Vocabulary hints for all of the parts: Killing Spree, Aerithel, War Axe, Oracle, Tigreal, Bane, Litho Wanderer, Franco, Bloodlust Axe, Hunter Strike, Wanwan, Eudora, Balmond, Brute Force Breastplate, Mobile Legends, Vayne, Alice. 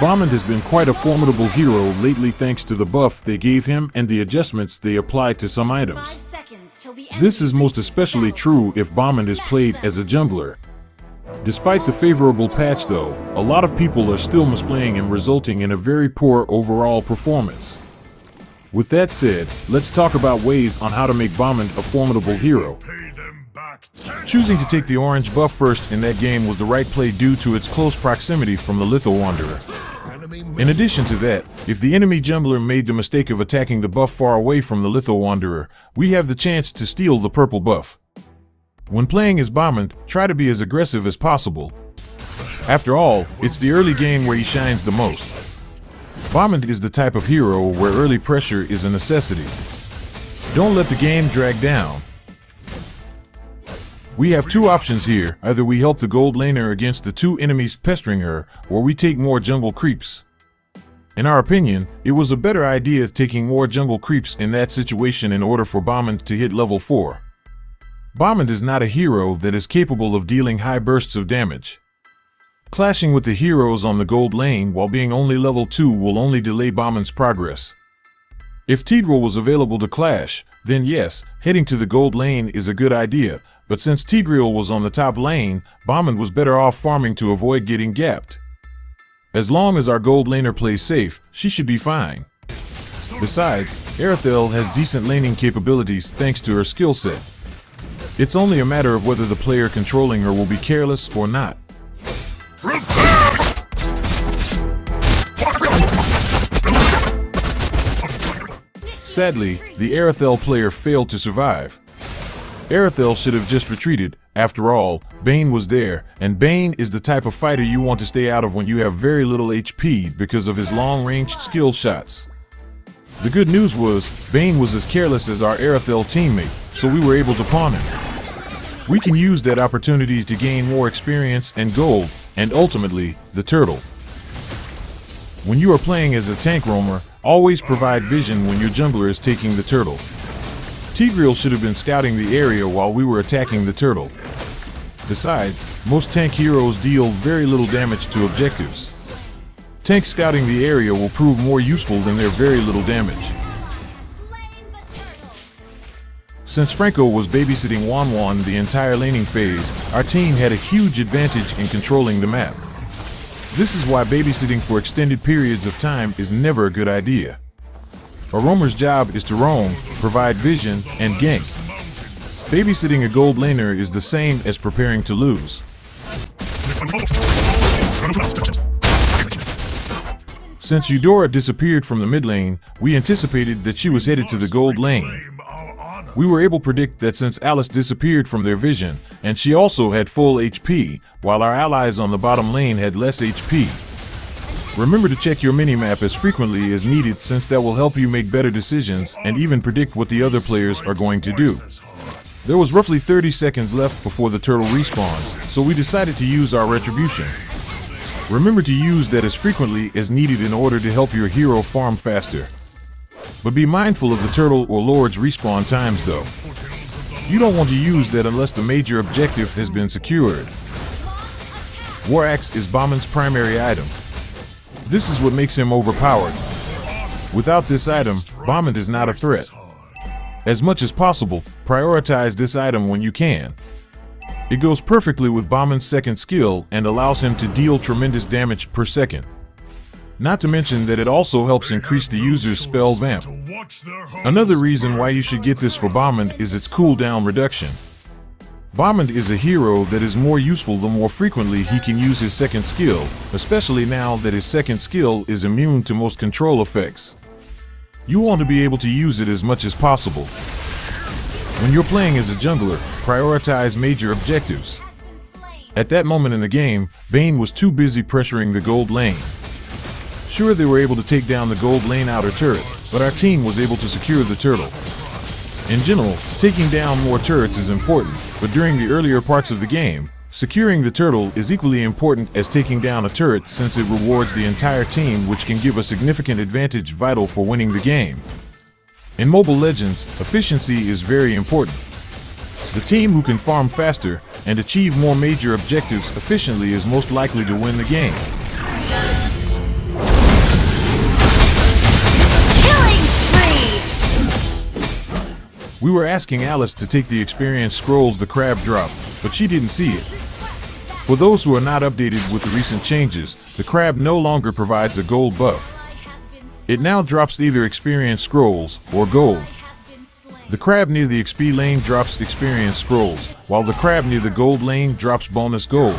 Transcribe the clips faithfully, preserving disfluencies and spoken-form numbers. Balmond has been quite a formidable hero lately thanks to the buff they gave him and the adjustments they applied to some items. This is most especially true if Balmond is played as a jungler. Despite the favorable patch though, a lot of people are still misplaying him, resulting in a very poor overall performance. With that said, let's talk about ways on how to make Balmond a formidable hero. Choosing to take the orange buff first in that game was the right play due to its close proximity from the Litho Wanderer. In addition to that, if the enemy jungler made the mistake of attacking the buff far away from the Litho Wanderer, we have the chance to steal the purple buff. When playing as Balmond, try to be as aggressive as possible. After all, it's the early game where he shines the most. Balmond is the type of hero where early pressure is a necessity. Don't let the game drag down. We have two options here, either we help the gold laner against the two enemies pestering her, or we take more jungle creeps. In our opinion, it was a better idea taking more jungle creeps in that situation in order for Balmond to hit level four. Balmond is not a hero that is capable of dealing high bursts of damage. Clashing with the heroes on the gold lane while being only level two will only delay Balmond's progress. If Tigreal was available to clash, then yes, heading to the gold lane is a good idea. But since Tigreal was on the top lane, Balmond was better off farming to avoid getting gapped. As long as our gold laner plays safe, she should be fine. Besides, Aerithel has decent laning capabilities thanks to her skill set. It's only a matter of whether the player controlling her will be careless or not. Sadly, the Aerithel player failed to survive. Aerithel should have just retreated. After all, Bane was there, and Bane is the type of fighter you want to stay out of when you have very little H P because of his long-range skill shots. The good news was, Bane was as careless as our Aerithel teammate, so we were able to pawn him. We can use that opportunity to gain more experience and gold, and ultimately, the turtle. When you are playing as a tank roamer, always provide vision when your jungler is taking the turtle. Tigreal should have been scouting the area while we were attacking the turtle. Besides, most tank heroes deal very little damage to objectives. Tanks scouting the area will prove more useful than their very little damage. Since Franco was babysitting Wanwan the entire laning phase, our team had a huge advantage in controlling the map. This is why babysitting for extended periods of time is never a good idea. A roamer's job is to roam, provide vision, and gank. Babysitting a gold laner is the same as preparing to lose. Since Eudora disappeared from the mid lane, we anticipated that she was headed to the gold lane. We were able to predict that since Alice disappeared from their vision, and she also had full H P, while our allies on the bottom lane had less H P. Remember to check your minimap as frequently as needed since that will help you make better decisions and even predict what the other players are going to do. There was roughly thirty seconds left before the turtle respawns, so we decided to use our retribution. Remember to use that as frequently as needed in order to help your hero farm faster. But be mindful of the turtle or lord's respawn times though. You don't want to use that unless the major objective has been secured. War Axe is Balmond's primary item. This is what makes him overpowered. Without this item, Balmond is not a threat. As much as possible, prioritize this item when you can. It goes perfectly with Balmond's second skill and allows him to deal tremendous damage per second. Not to mention that it also helps increase the user's spell vamp. Another reason why you should get this for Balmond is its cooldown reduction. Balmond is a hero that is more useful the more frequently he can use his second skill, especially now that his second skill is immune to most control effects. You want to be able to use it as much as possible. When you're playing as a jungler, prioritize major objectives. At that moment in the game, Vayne was too busy pressuring the gold lane. Sure, they were able to take down the gold lane outer turret, but our team was able to secure the turtle. In general, taking down more turrets is important, but during the earlier parts of the game, securing the turtle is equally important as taking down a turret since it rewards the entire team, which can give a significant advantage vital for winning the game. In Mobile Legends, efficiency is very important. The team who can farm faster and achieve more major objectives efficiently is most likely to win the game. We were asking Alice to take the experience scrolls the crab dropped, but she didn't see it. For those who are not updated with the recent changes, the crab no longer provides a gold buff. It now drops either experience scrolls or gold. The crab near the X P lane drops experience scrolls, while the crab near the gold lane drops bonus gold.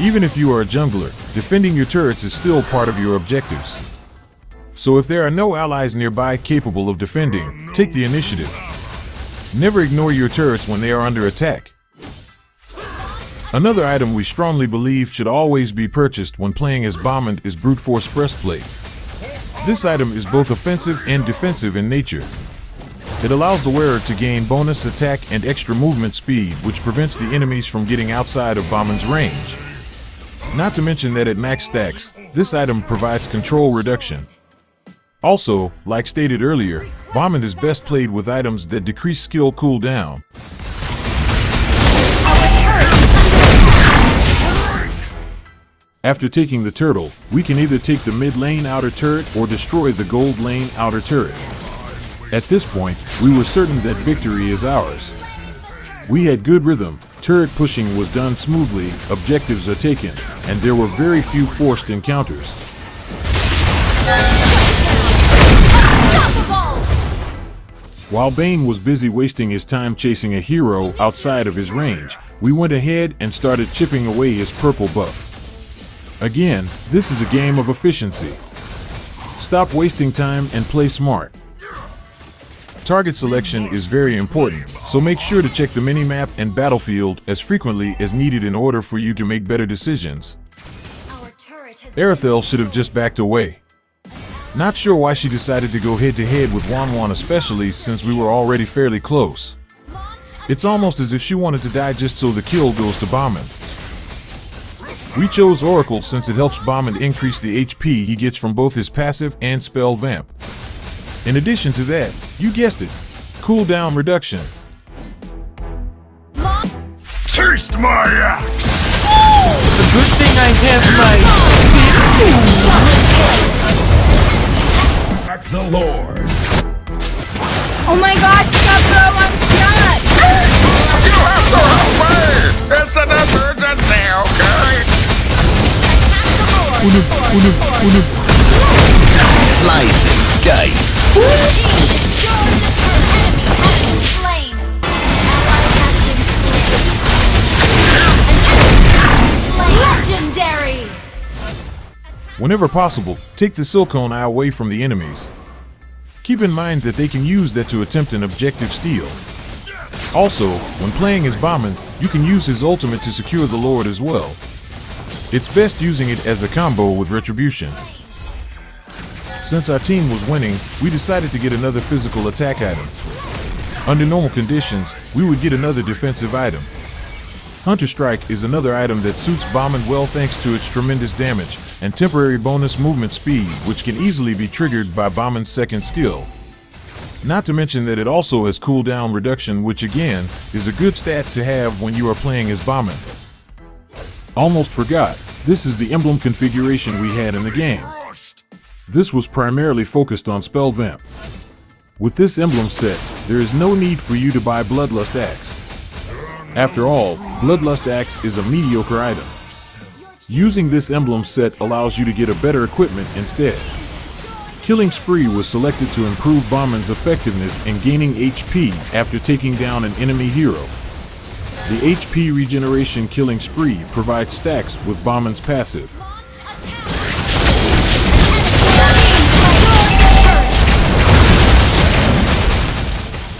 Even if you are a jungler, defending your turrets is still part of your objectives. So if there are no allies nearby capable of defending, take the initiative. Never ignore your turrets when they are under attack. Another item we strongly believe should always be purchased when playing as Balmond is Brute Force Breastplate. This item is both offensive and defensive in nature. It allows the wearer to gain bonus attack and extra movement speed, which prevents the enemies from getting outside of Balmond's range. Not to mention that at max stacks, this item provides control reduction. Also, like stated earlier, Balmond is best played with items that decrease skill cooldown. After taking the turtle, we can either take the mid lane outer turret or destroy the gold lane outer turret. At this point, we were certain that victory is ours. We had good rhythm, turret pushing was done smoothly, objectives are taken, and there were very few forced encounters. While Bane was busy wasting his time chasing a hero outside of his range, we went ahead and started chipping away his purple buff. Again, this is a game of efficiency. Stop wasting time and play smart. Target selection is very important, so make sure to check the minimap and battlefield as frequently as needed in order for you to make better decisions. Aerithel should have just backed away. Not sure why she decided to go head-to-head with Wanwan, especially since we were already fairly close. It's almost as if she wanted to die just so the kill goes to Balmond. We chose Oracle since it helps Balmond increase the H P he gets from both his passive and spell vamp. In addition to that, you guessed it, cooldown reduction. Taste my axe! The good thing I have my... Back the Lord! Oh my god, stop bro, I'm stuck! You have to help me! It's an emergency, okay? Attack the Lord! It's life! Dice. Legendary. Whenever possible, take the silicone eye away from the enemies. Keep in mind that they can use that to attempt an objective steal. Also, when playing as Balmond, you can use his ultimate to secure the Lord as well. It's best using it as a combo with Retribution. Since our team was winning, we decided to get another physical attack item. Under normal conditions, we would get another defensive item. Hunter Strike is another item that suits Balmond well thanks to its tremendous damage and temporary bonus movement speed, which can easily be triggered by Balmond's second skill. Not to mention that it also has cooldown reduction, which again is a good stat to have when you are playing as Balmond. Almost forgot, this is the emblem configuration we had in the game. This was primarily focused on spell vamp. With this emblem set, there is no need for you to buy Bloodlust Axe. After all, Bloodlust Axe is a mediocre item. Using this emblem set allows you to get a better equipment instead. Killing Spree was selected to improve Balmond's effectiveness in gaining H P after taking down an enemy hero. The H P regeneration Killing Spree provides stacks with Balmond's passive.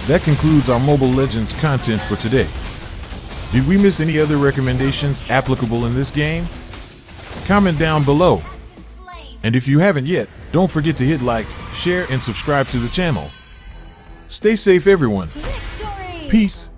That concludes our Mobile Legends content for today. Did we miss any other recommendations applicable in this game? Comment down below. And if you haven't yet, don't forget to hit like, share, and subscribe to the channel. Stay safe, everyone. Victory! Peace.